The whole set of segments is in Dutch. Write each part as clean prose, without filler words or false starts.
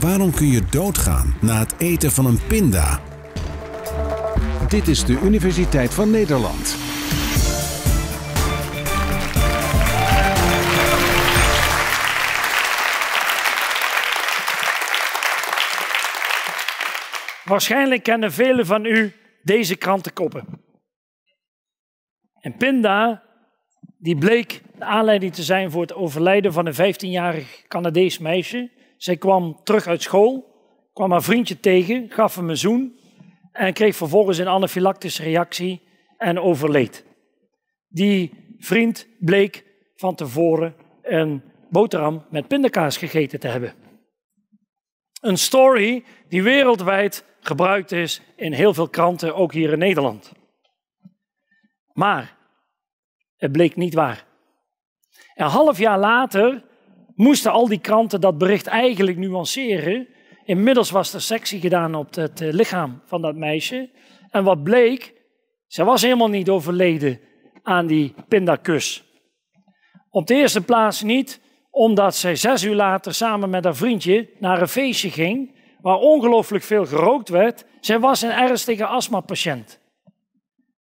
Waarom kun je doodgaan na het eten van een pinda? Dit is de Universiteit van Nederland. Waarschijnlijk kennen velen van u deze krantenkoppen. En pinda, die bleek de aanleiding te zijn voor het overlijden van een 15-jarig Canadees meisje. Zij kwam terug uit school, kwam haar vriendje tegen, gaf hem een zoen en kreeg vervolgens een anafylactische reactie en overleed. Die vriend bleek van tevoren een boterham met pindakaas gegeten te hebben. Een story die wereldwijd gebruikt is in heel veel kranten, ook hier in Nederland. Maar het bleek niet waar. Een half jaar later moesten al die kranten dat bericht eigenlijk nuanceren. Inmiddels was er sectie gedaan op het lichaam van dat meisje. En wat bleek, zij was helemaal niet overleden aan die pindakus. Op de eerste plaats niet, omdat zij 6 uur later samen met haar vriendje naar een feestje ging, waar ongelooflijk veel gerookt werd. Zij was een ernstige astmapatiënt.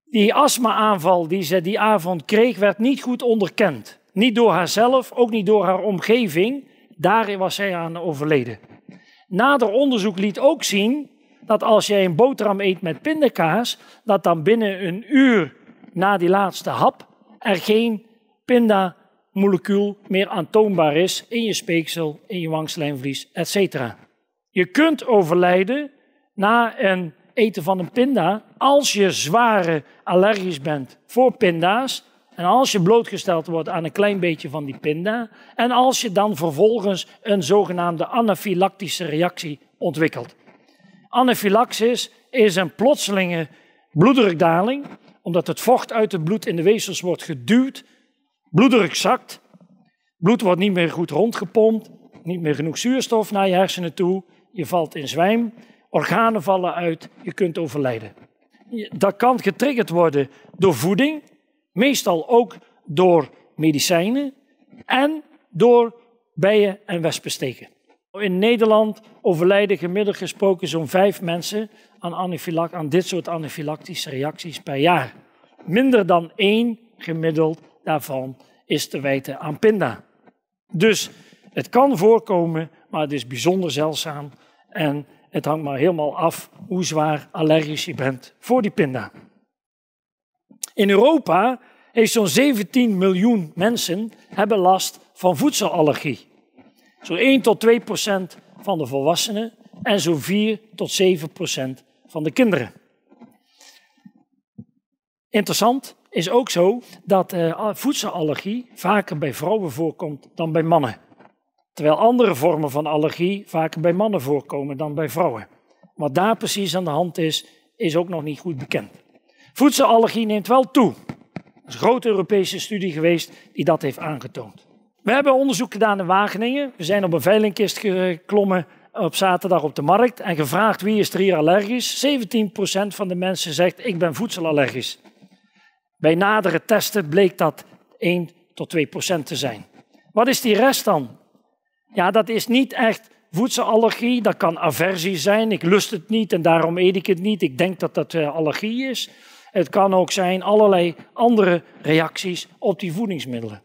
Die astma-aanval die ze die avond kreeg, werd niet goed onderkend. Niet door haarzelf, ook niet door haar omgeving. Daarin was zij aan overleden. Nader onderzoek liet ook zien dat als jij een boterham eet met pindakaas, dat dan binnen een uur na die laatste hap er geen pindamolecuul meer aantoonbaar is in je speeksel, in je wangslijmvlies, etc. Je kunt overlijden na een eten van een pinda als je zware allergisch bent voor pinda's. En als je blootgesteld wordt aan een klein beetje van die pinda en als je dan vervolgens een zogenaamde anafylactische reactie ontwikkelt. Anafylaxis is een plotselinge bloeddrukdaling, omdat het vocht uit het bloed in de weefsels wordt geduwd, bloeddruk zakt, bloed wordt niet meer goed rondgepompt, niet meer genoeg zuurstof naar je hersenen toe, je valt in zwijm, organen vallen uit, je kunt overlijden. Dat kan getriggerd worden door voeding. Meestal ook door medicijnen en door bijen en wespensteken. In Nederland overlijden gemiddeld gesproken zo'n 5 mensen aan dit soort anafylactische reacties per jaar. Minder dan 1 gemiddeld daarvan is te wijten aan pinda. Dus het kan voorkomen, maar het is bijzonder zeldzaam. En het hangt maar helemaal af hoe zwaar allergisch je bent voor die pinda. In Europa heeft zo'n 17 miljoen mensen last van voedselallergie. Zo'n 1 tot 2% van de volwassenen en zo'n 4 tot 7% van de kinderen. Interessant is ook zo dat voedselallergie vaker bij vrouwen voorkomt dan bij mannen. Terwijl andere vormen van allergie vaker bij mannen voorkomen dan bij vrouwen. Wat daar precies aan de hand is, is ook nog niet goed bekend. Voedselallergie neemt wel toe. Er is een grote Europese studie geweest die dat heeft aangetoond. We hebben onderzoek gedaan in Wageningen. We zijn op een veilingkist geklommen op zaterdag op de markt en gevraagd wie is er hier allergisch. 17% van de mensen zegt ik ben voedselallergisch. Bij nadere testen bleek dat 1 tot 2% te zijn. Wat is die rest dan? Ja, dat is niet echt voedselallergie, dat kan aversie zijn. Ik lust het niet en daarom eet ik het niet. Ik denk dat dat allergie is. Het kan ook zijn allerlei andere reacties op die voedingsmiddelen.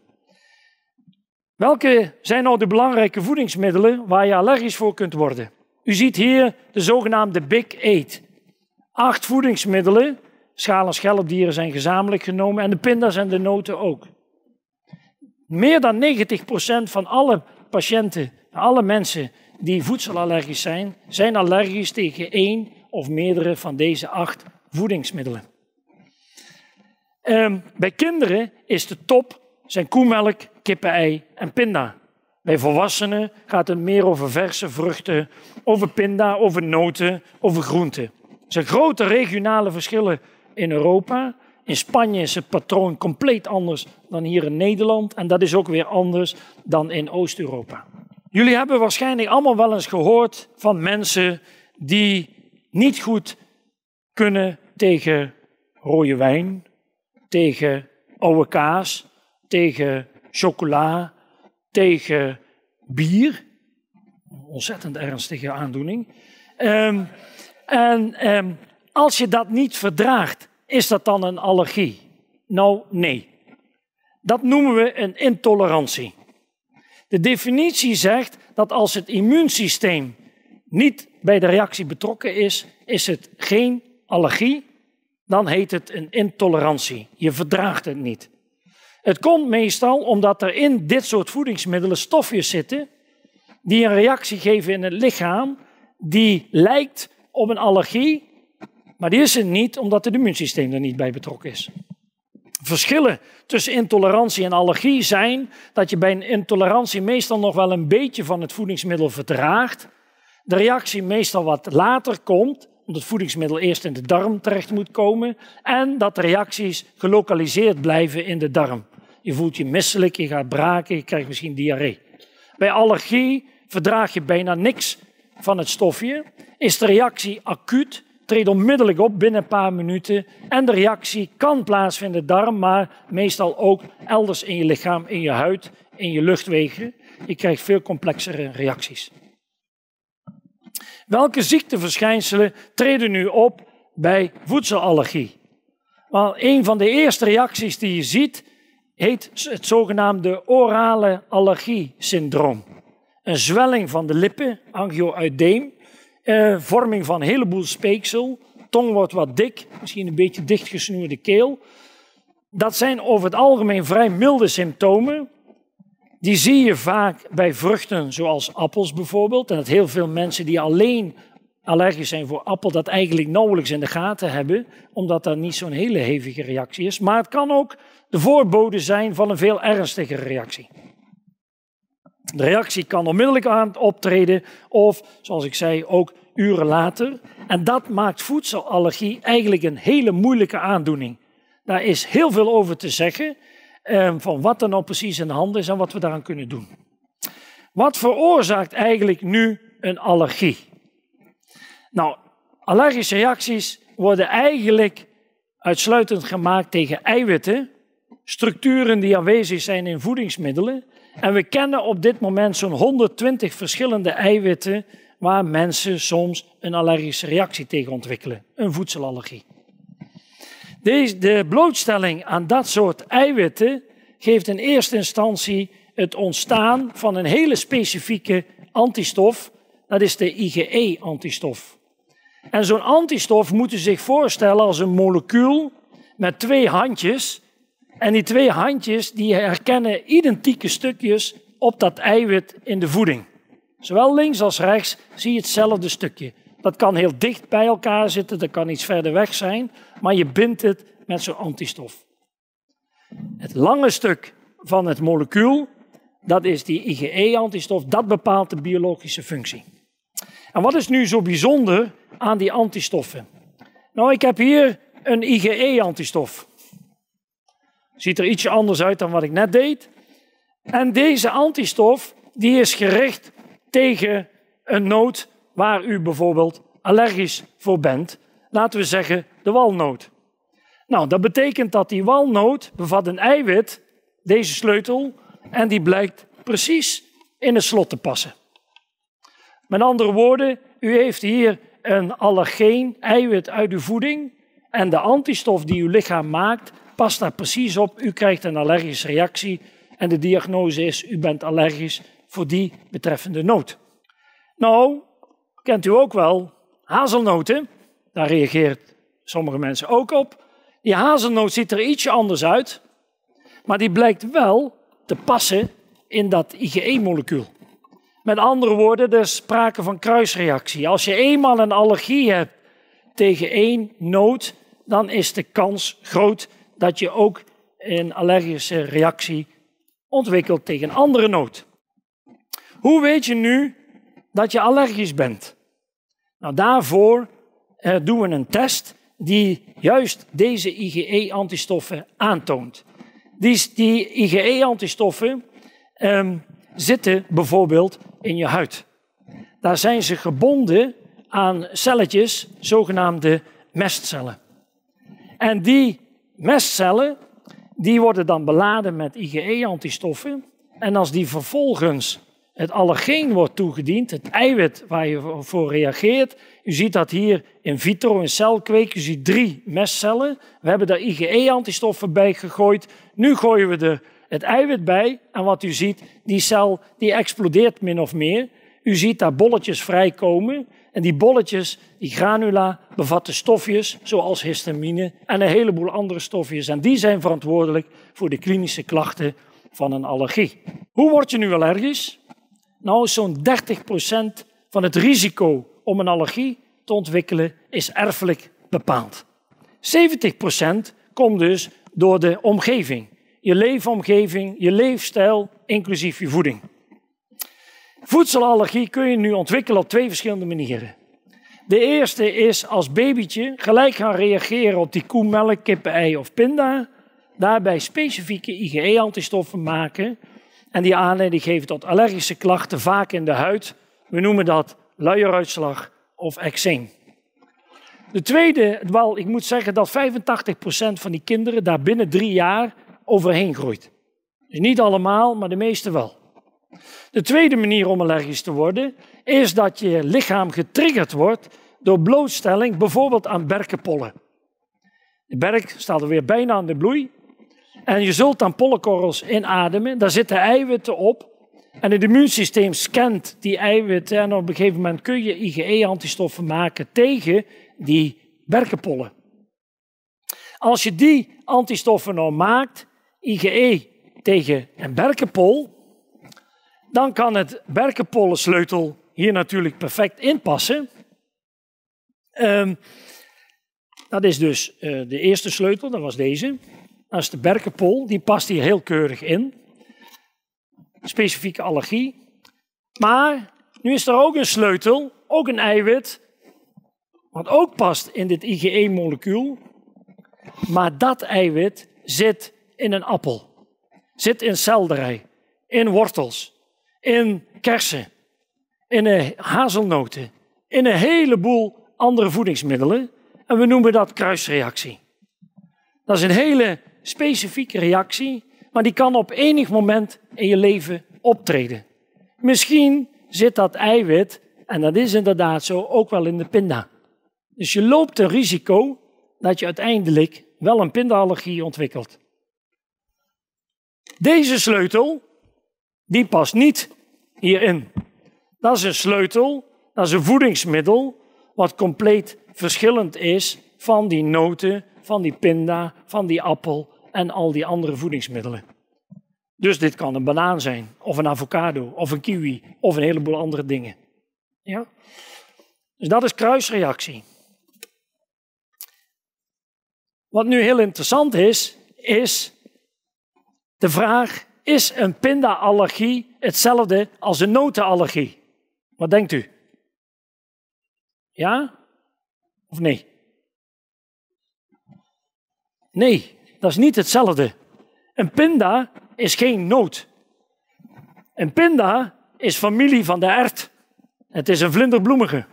Welke zijn nou de belangrijke voedingsmiddelen waar je allergisch voor kunt worden? U ziet hier de zogenaamde Big Eight. 8 voedingsmiddelen, schaal- en schelpdieren zijn gezamenlijk genomen en de pinda's en de noten ook. Meer dan 90% van alle patiënten, alle mensen die voedselallergisch zijn, zijn allergisch tegen 1 of meerdere van deze 8 voedingsmiddelen. Bij kinderen is de top zijn koemelk, kippenei en pinda. Bij volwassenen gaat het meer over verse vruchten, over pinda, over noten, over groenten. Er zijn grote regionale verschillen in Europa. In Spanje is het patroon compleet anders dan hier in Nederland. En dat is ook weer anders dan in Oost-Europa. Jullie hebben waarschijnlijk allemaal wel eens gehoord van mensen die niet goed kunnen tegen rode wijn, tegen oude kaas, tegen chocola, tegen bier. Een ontzettend ernstige aandoening. Als je dat niet verdraagt, is dat dan een allergie? Nou, nee. Dat noemen we een intolerantie. De definitie zegt dat als het immuunsysteem niet bij de reactie betrokken is, is het geen allergie, dan heet het een intolerantie. Je verdraagt het niet. Het komt meestal omdat er in dit soort voedingsmiddelen stofjes zitten die een reactie geven in het lichaam die lijkt op een allergie, maar die is er niet omdat het immuunsysteem er niet bij betrokken is. Verschillen tussen intolerantie en allergie zijn dat je bij een intolerantie meestal nog wel een beetje van het voedingsmiddel verdraagt, de reactie meestal wat later komt, omdat het voedingsmiddel eerst in de darm terecht moet komen, en dat de reacties gelokaliseerd blijven in de darm. Je voelt je misselijk, je gaat braken, je krijgt misschien diarree. Bij allergie verdraag je bijna niks van het stofje, is de reactie acuut, treedt onmiddellijk op binnen een paar minuten en de reactie kan plaatsvinden in de darm, maar meestal ook elders in je lichaam, in je huid, in je luchtwegen. Je krijgt veel complexere reacties. Welke ziekteverschijnselen treden nu op bij voedselallergie? Wel, een van de eerste reacties die je ziet, heet het zogenaamde orale allergiesyndroom. Een zwelling van de lippen, angioödeem, vorming van een heleboel speeksel, tong wordt wat dik, misschien een beetje dichtgesnoerde keel. Dat zijn over het algemeen vrij milde symptomen. Die zie je vaak bij vruchten, zoals appels bijvoorbeeld. En dat heel veel mensen die alleen allergisch zijn voor appel, dat eigenlijk nauwelijks in de gaten hebben, omdat dat niet zo'n hele hevige reactie is. Maar het kan ook de voorbode zijn van een veel ernstigere reactie. De reactie kan onmiddellijk aan optreden of, zoals ik zei, ook uren later. En dat maakt voedselallergie eigenlijk een hele moeilijke aandoening. Daar is heel veel over te zeggen, van wat er nou precies in de hand is en wat we daaraan kunnen doen. Wat veroorzaakt eigenlijk nu een allergie? Nou, allergische reacties worden eigenlijk uitsluitend gemaakt tegen eiwitten, structuren die aanwezig zijn in voedingsmiddelen. En we kennen op dit moment zo'n 120 verschillende eiwitten waar mensen soms een allergische reactie tegen ontwikkelen, een voedselallergie. De blootstelling aan dat soort eiwitten geeft in eerste instantie het ontstaan van een hele specifieke antistof. Dat is de IgE-antistof. En zo'n antistof moet u zich voorstellen als een molecuul met twee handjes. En die twee handjes die herkennen identieke stukjes op dat eiwit in de voeding. Zowel links als rechts zie je hetzelfde stukje. Dat kan heel dicht bij elkaar zitten, dat kan iets verder weg zijn, maar je bindt het met zo'n antistof. Het lange stuk van het molecuul, dat is die IgE-antistof, dat bepaalt de biologische functie. En wat is nu zo bijzonder aan die antistoffen? Nou, ik heb hier een IgE-antistof. Ziet er ietsje anders uit dan wat ik net deed. En deze antistof die is gericht tegen een noot waar u bijvoorbeeld allergisch voor bent. Laten we zeggen de walnoot. Nou, dat betekent dat die walnoot bevat een eiwit, deze sleutel, en die blijkt precies in het slot te passen. Met andere woorden, u heeft hier een allergeen eiwit uit uw voeding en de antistof die uw lichaam maakt past daar precies op. U krijgt een allergische reactie en de diagnose is u bent allergisch voor die betreffende noot. Nou, kent u ook wel hazelnoten. Daar reageren sommige mensen ook op. Die hazelnoot ziet er ietsje anders uit, maar die blijkt wel te passen in dat IgE-molecuul. Met andere woorden, er is sprake van kruisreactie. Als je eenmaal een allergie hebt tegen één noot, dan is de kans groot dat je ook een allergische reactie ontwikkelt tegen een andere noot. Hoe weet je nu dat je allergisch bent? Nou, daarvoor doen we een test die juist deze IgE-antistoffen aantoont. Die IgE-antistoffen zitten bijvoorbeeld in je huid. Daar zijn ze gebonden aan celletjes, zogenaamde mestcellen. En die mestcellen die worden dan beladen met IgE-antistoffen En als die vervolgens het allergeen wordt toegediend, het eiwit waar je voor reageert, u ziet dat hier in vitro, in celkweek, u ziet 3 mestcellen. We hebben daar IgE-antistoffen bij gegooid. Nu gooien we er het eiwit bij en wat u ziet, die cel die explodeert min of meer. U ziet daar bolletjes vrijkomen en die bolletjes, die granula, bevatten stofjes zoals histamine en een heleboel andere stofjes. En die zijn verantwoordelijk voor de klinische klachten van een allergie. Hoe word je nu allergisch? Nou, zo'n 30% van het risico om een allergie te ontwikkelen is erfelijk bepaald. 70% komt dus door de omgeving. Je leefomgeving, je leefstijl, inclusief je voeding. Voedselallergie kun je nu ontwikkelen op 2 verschillende manieren. De eerste is als babytje gelijk gaan reageren op die koemelk, kippenei of pinda. Daarbij specifieke IgE-antistoffen maken en die aanleiding geven tot allergische klachten, vaak in de huid. We noemen dat luieruitslag of eczeem. De tweede, wel, ik moet zeggen dat 85% van die kinderen daar binnen 3 jaar overheen groeit. Dus niet allemaal, maar de meeste wel. De tweede manier om allergisch te worden is dat je lichaam getriggerd wordt door blootstelling, bijvoorbeeld aan berkenpollen. De berk staat er weer bijna aan de bloei. En je zult dan pollenkorrels inademen, daar zitten eiwitten op. En het immuunsysteem scant die eiwitten en op een gegeven moment kun je IgE-antistoffen maken tegen die berkenpollen. Als je die antistoffen nou maakt, IgE tegen een berkenpol, dan kan het berkenpollensleutel hier natuurlijk perfect inpassen. Dat is dus de eerste sleutel, dat was deze. Dat is de berkenpol, die past hier heel keurig in. Specifieke allergie. Maar nu is er ook een sleutel, ook een eiwit, wat ook past in dit IgE-molecuul. Maar dat eiwit zit in een appel, zit in selderij, in wortels, in kersen, in hazelnoten, in een heleboel andere voedingsmiddelen. En we noemen dat kruisreactie. Dat is een hele specifieke reactie, maar die kan op enig moment in je leven optreden. Misschien zit dat eiwit, en dat is inderdaad zo, ook wel in de pinda. Dus je loopt een risico dat je uiteindelijk wel een pindaallergie ontwikkelt. Deze sleutel, die past niet hierin. Dat is een sleutel, dat is een voedingsmiddel wat compleet verschillend is van die noten, van die pinda, van die appel en al die andere voedingsmiddelen. Dus dit kan een banaan zijn, of een avocado, of een kiwi, of een heleboel andere dingen. Ja? Dus dat is kruisreactie. Wat nu heel interessant is, is de vraag: is een pindaallergie hetzelfde als een notenallergie? Wat denkt u? Ja? Of nee? Nee, dat is niet hetzelfde. Een pinda is geen noot. Een pinda is familie van de ert. Het is een vlinderbloemige.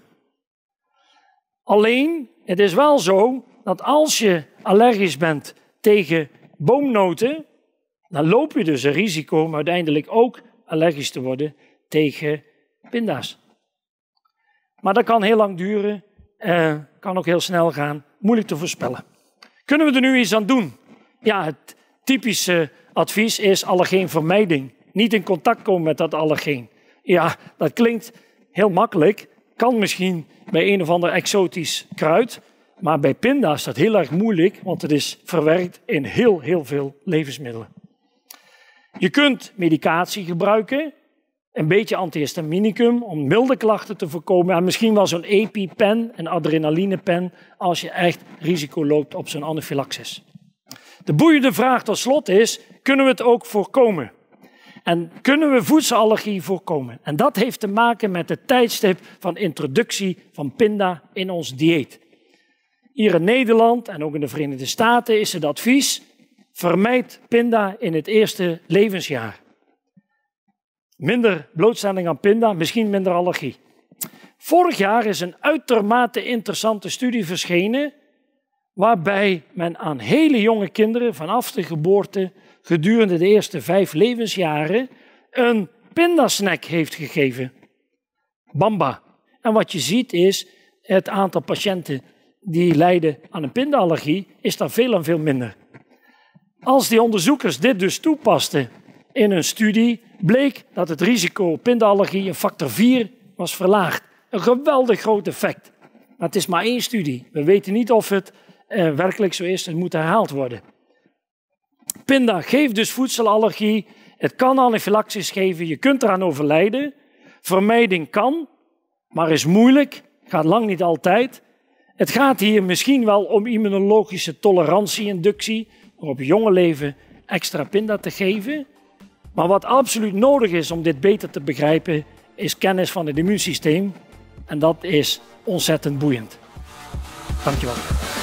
Alleen, het is wel zo dat als je allergisch bent tegen boomnoten, dan loop je dus een risico om uiteindelijk ook allergisch te worden tegen pinda's. Maar dat kan heel lang duren, kan ook heel snel gaan, moeilijk te voorspellen. Kunnen we er nu iets aan doen? Ja, het typische advies is allergeenvermijding. Niet in contact komen met dat allergeen. Ja, dat klinkt heel makkelijk. Kan misschien bij een of ander exotisch kruid. Maar bij pinda's is dat heel erg moeilijk, want het is verwerkt in heel veel levensmiddelen. Je kunt medicatie gebruiken, een beetje antihistaminicum om milde klachten te voorkomen en misschien wel zo'n EpiPen, een adrenalinepen, als je echt risico loopt op zo'n anaphylaxis. De boeiende vraag tot slot is: kunnen we het ook voorkomen? En kunnen we voedselallergie voorkomen? En dat heeft te maken met het tijdstip van introductie van pinda in ons dieet. Hier in Nederland en ook in de Verenigde Staten is het advies: vermijd pinda in het eerste levensjaar. Minder blootstelling aan pinda, misschien minder allergie. Vorig jaar is een uitermate interessante studie verschenen waarbij men aan hele jonge kinderen vanaf de geboorte gedurende de eerste 5 levensjaren een pindasnack heeft gegeven. Bamba. En wat je ziet is, het aantal patiënten die lijden aan een pindaallergie is daar veel en veel minder. Als die onderzoekers dit dus toepasten in hun studie, bleek dat het risico op pindaallergie een factor 4 was verlaagd. Een geweldig groot effect. Maar het is maar één studie. We weten niet of het werkelijk zo is. Het moet herhaald worden. Pinda geeft dus voedselallergie. Het kan anafylaxis geven. Je kunt eraan overlijden. Vermijding kan, maar is moeilijk. Gaat lang niet altijd. Het gaat hier misschien wel om immunologische tolerantieinductie. Om op jonge leven extra pinda te geven. Maar wat absoluut nodig is om dit beter te begrijpen, is kennis van het immuunsysteem. En dat is ontzettend boeiend. Dankjewel.